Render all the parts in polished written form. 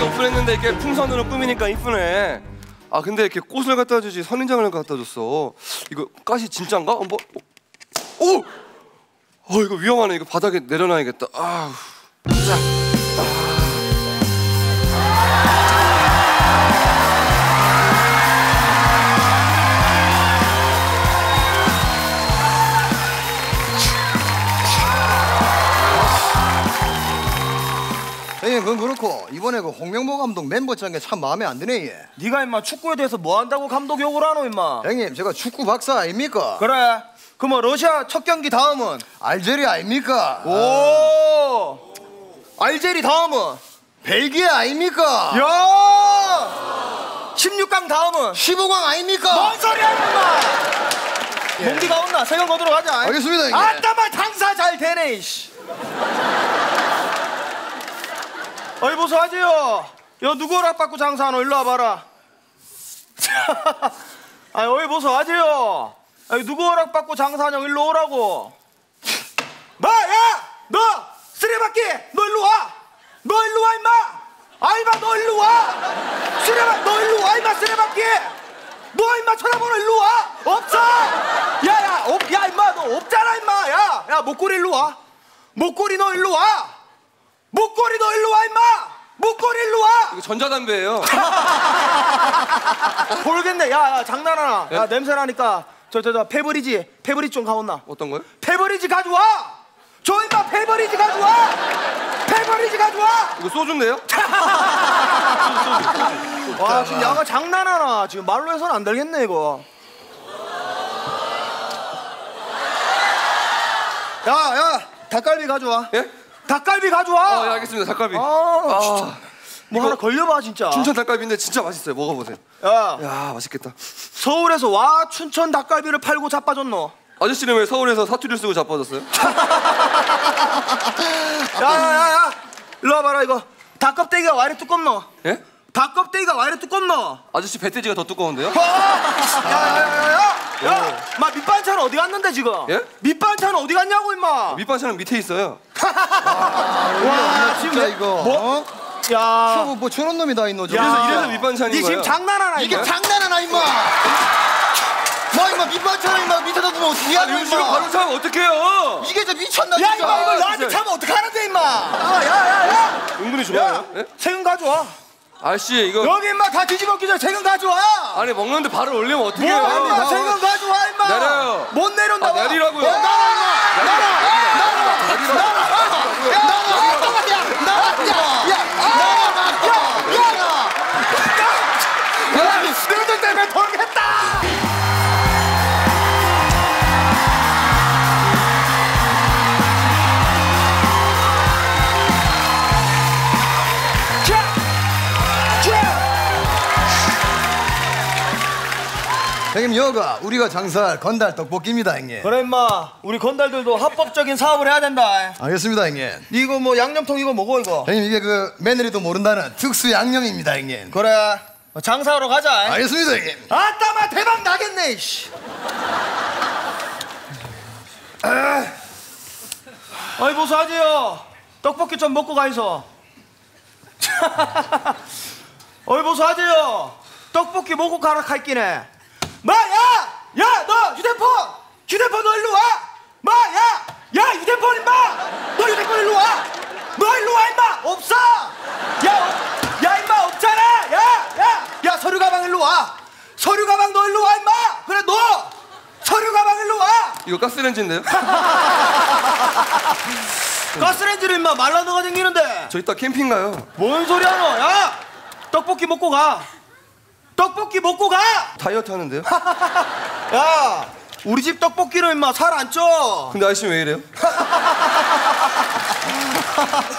옆을 했는데 이렇게 풍선으로 꾸미니까 이쁘네. 아 근데 이렇게 꽃을 갖다 주지 선인장을 갖다 줬어. 이거 가시 진짠가? 한번. 오! 어 이거 위험하네. 이거 바닥에 내려놔야겠다. 아우. 자. 예, 그건 그렇고 이번에 그 홍명보 감독 멤버창에 참 마음에 안 드네. 예. 네가 임마 축구에 대해서 뭐 한다고 감독 욕을 하노 임마. 형님 제가 축구 박사 아닙니까? 그래. 그 뭐 러시아 첫 경기 다음은? 알제리 아닙니까? 오! 알제리 다음은? 벨기에 아닙니까? 야! 16강 다음은? 15강 아닙니까? 뭔 소리야 임마! 공기가 온나? 세금 거두러 가자. 알겠습니다 형님. 아따마 장사 잘 되네 이씨. 어이 보소 하지요. 여 누구 허락받고 장사하노? 일로 와봐라. 아니 어이 보소 하지요. 아니 누구 허락받고 장사하냐고 일로 오라고. 너 쓰레받기 너 일로 와. 너 일로 와 임마. 아이마 너 일로 와. 쓰레받 너 일로 와 임마. 쓰레받기 너 임마 쳐다보는 일로 와. 없어. 야야 임마 너 없잖아 임마. 야야 목걸이 일로 와. 목걸이 너 일로 와. 목걸이 너 일로 와 임마. 목걸이 일로 와. 이거 전자담배예요. 모르겠네. 야야 장난하나. 네? 야 냄새나니까 저 페브리즈 좀 가온나. 어떤 거요? 페브리즈 가져와. 저 인마 페브리즈 가져와. 페브리즈 가져와. 이거 소주인데요? 와 지금 야가 장난하나. 지금 말로 해서는 안 되겠네 이거. 야야 닭갈비 가져와. 예? 닭갈비 가져와. 예 알겠습니다. 닭갈비. 진짜. 뭐 하나 걸려봐 진짜. 춘천 닭갈비인데 진짜 맛있어요. 먹어보세요. 야 맛있겠다. 서울에서 와 춘천 닭갈비를 팔고 자빠졌노. 아저씨는 왜 서울에서 사투리를 쓰고 자빠졌어요? 야야야야 일로 와봐라. 이거 닭 껍데기가 와 이래 두껍노? 예? 닭 껍데기가 와 이래 두껍노? 아저씨 뱃돼지가 더 두꺼운데요? 야야야야 마 밑반찬 어디 갔는데 지금? 예? 밑반찬 어디 갔냐고 임마. 밑반찬은 밑에 있어요. 와 진짜 이거 뭐? 야, 뭐 저런 놈이 다 있노. 이래서 밑반찬인 거야. 니 지금 장난하나 이게 장난하나 임마. 나 임마 밑반찬 임마 밑에다 두면 어떻게 하냐 임마. 지금 바로 차면 어떡해요. 이게 저 미쳤나 진짜. 야 임마 이걸 나한테 차면 어떡하는데 임마. 야야야 은근히 좋아요. 세금 가져와. 아씨 이거 여기 임마 다 뒤집어 끼자. 세금 가져와. 아니 먹는데 발을 올리면 어떡해요. 뭐 세금 가져와 임마. 내려요. 못 내려온다고. 내리라고요. 나라 임마. 형님 여가 우리가 장사할 건달 떡볶이입니다 형님. 그래 인마 우리 건달들도 합법적인 사업을 해야 된다. 알겠습니다 형님. 이거 뭐 양념통 이거 먹어 이거. 형님 이게 그 며느리도 모른다는 특수 양념입니다 형님. 그래 장사하러 가자. 알겠습니다 형님. 아따마 대박 나겠네 이씨. 어이 보소 아재요. 떡볶이 좀 먹고 가이소. 어이 보소 아재요. 떡볶이 먹고 가라 갈기네. 야! 너 휴대폰! 휴대폰 너 일로 와! 야! 휴대폰 임마! 너 휴대폰 일로 와! 너 일로 와 임마! 없어! 야 임마 없잖아! 야! 서류 가방 일로 와! 서류 가방 너 일로 와 임마! 그래 너! 서류 가방 일로 와! 이거 가스레인지인데요? 가스레인지를 임마 말라 너가 생기는데. 저 이따 캠핑 가요. 뭔 소리야 너! 야! 떡볶이 먹고 가! 떡볶이 먹고 가! 다이어트 하는데요? 야! 우리 집 떡볶이로 임마 살 안 쪄! 근데 아저씨 왜 이래요?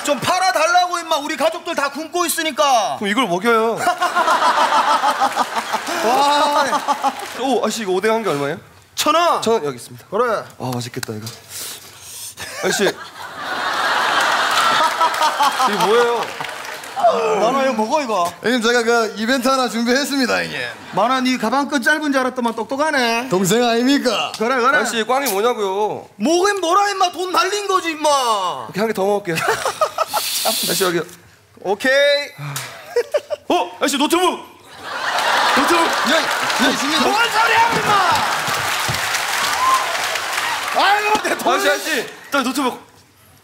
좀 팔아달라고 임마. 우리 가족들 다 굶고 있으니까. 그럼 이걸 먹여요. 와! 오! 아저씨 이거 오뎅 한 개 얼마예요? 1,000원! 1,000원 여기 있습니다. 그래! 아 맛있겠다 이거. 아저씨 이게 뭐예요? 만화 이거 먹어 이거. 형님 제가 그 이벤트 하나 준비했습니다 형님. 만화 네 가방 끝 짧은 줄 알았더만 똑똑하네. 동생 아닙니까? 그래. 아저씨 꽝이 뭐냐고요. 뭐긴 뭐라 임마. 돈 날린 거지 임마. 한 개 더 먹을게요. 다시 여기요. 오케이. 어? 아저씨 노트북! 노트북! 뭔 소리야 임마! 아이고 내 돈! 아저씨 나 노트북!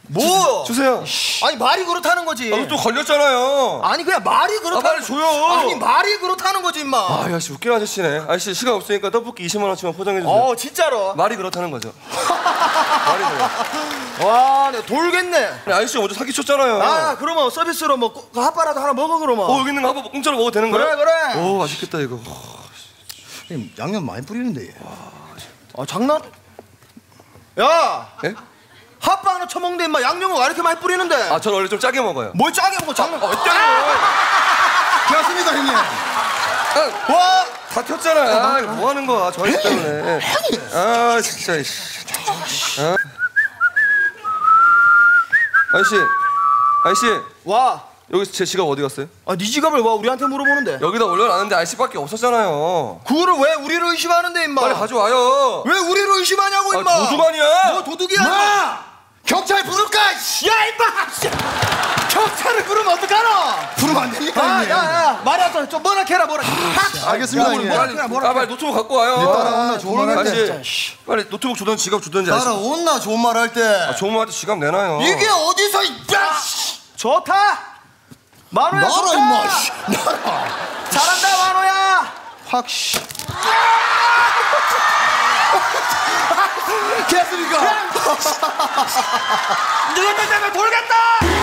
뭐? 주세요. 아니 말이 그렇다는 거지. 나도 또 걸렸잖아요. 아니 그냥 말이 그렇다. 아, 말을 줘요. 아니 말이 그렇다는 거지 임마. 아 아저씨 웃긴 아저씨네. 아저씨 시간 없으니까 떡볶이 20만 원치만 포장해 주세요. 어 진짜로? 말이 그렇다는 거죠. 말이 그래. 와 내가 돌겠네. 아저씨 먼저 사기쳤잖아요. 아 그러면 서비스로 뭐 핫바라도 하나 먹어 그러면. 어 여기 있는 거 핫바 공짜로 먹어도 되는 거야? 그래 그래. 오 맛있겠다 이거. 형님 양념 많이 뿌리는데 얘. 아 장난? 야. 예? 핫바 하나 처먹는데 인마 양념을 왜 이렇게 많이 뿌리는데? 아 저는 원래 좀 짜게 먹어요. 뭘 짜게 먹어? 장난 어쩌냐고. 됐습니다 형님. 아, 와! 다 튀었잖아. 아, 이거 뭐 하는 거야 저 아저씨 때문에. 형님! 아 진짜 아. 아저씨 아저씨 와 여기 제 지갑 어디 갔어요? 아 네 지갑을 와 우리한테 물어보는데. 여기다 올려놨는데 아저씨밖에 없었잖아요. 그거를 왜 우리를 의심하는데 임마. 빨리 가져와요. 왜 우리를 의심하냐고 임마. 아, 도둑 아니야? 뭐 도둑이야 임마. 경찰 부를까? 야 임마. 경찰을 부르면 어떡하나? 부르면 안 되니까. 아 야야 말하자 좀 뭐라 해라 뭐라. 알겠습니다. 뭐라 해라. 아 빨리 노트북 갖고 와요. 네, 따라온나 좋은 말 할 때. 빨리 노트북 주던 지갑 주던지. 따라온나 좋은 말 할 때. 아, 좋은 말 할 때 지갑 내놔요. 이게 어디서 야. 좋다. 만호야 나라 임마 나라 잘한다 만호야 확 씨. 됐습니까? 누가 내 때문에 돌겠다.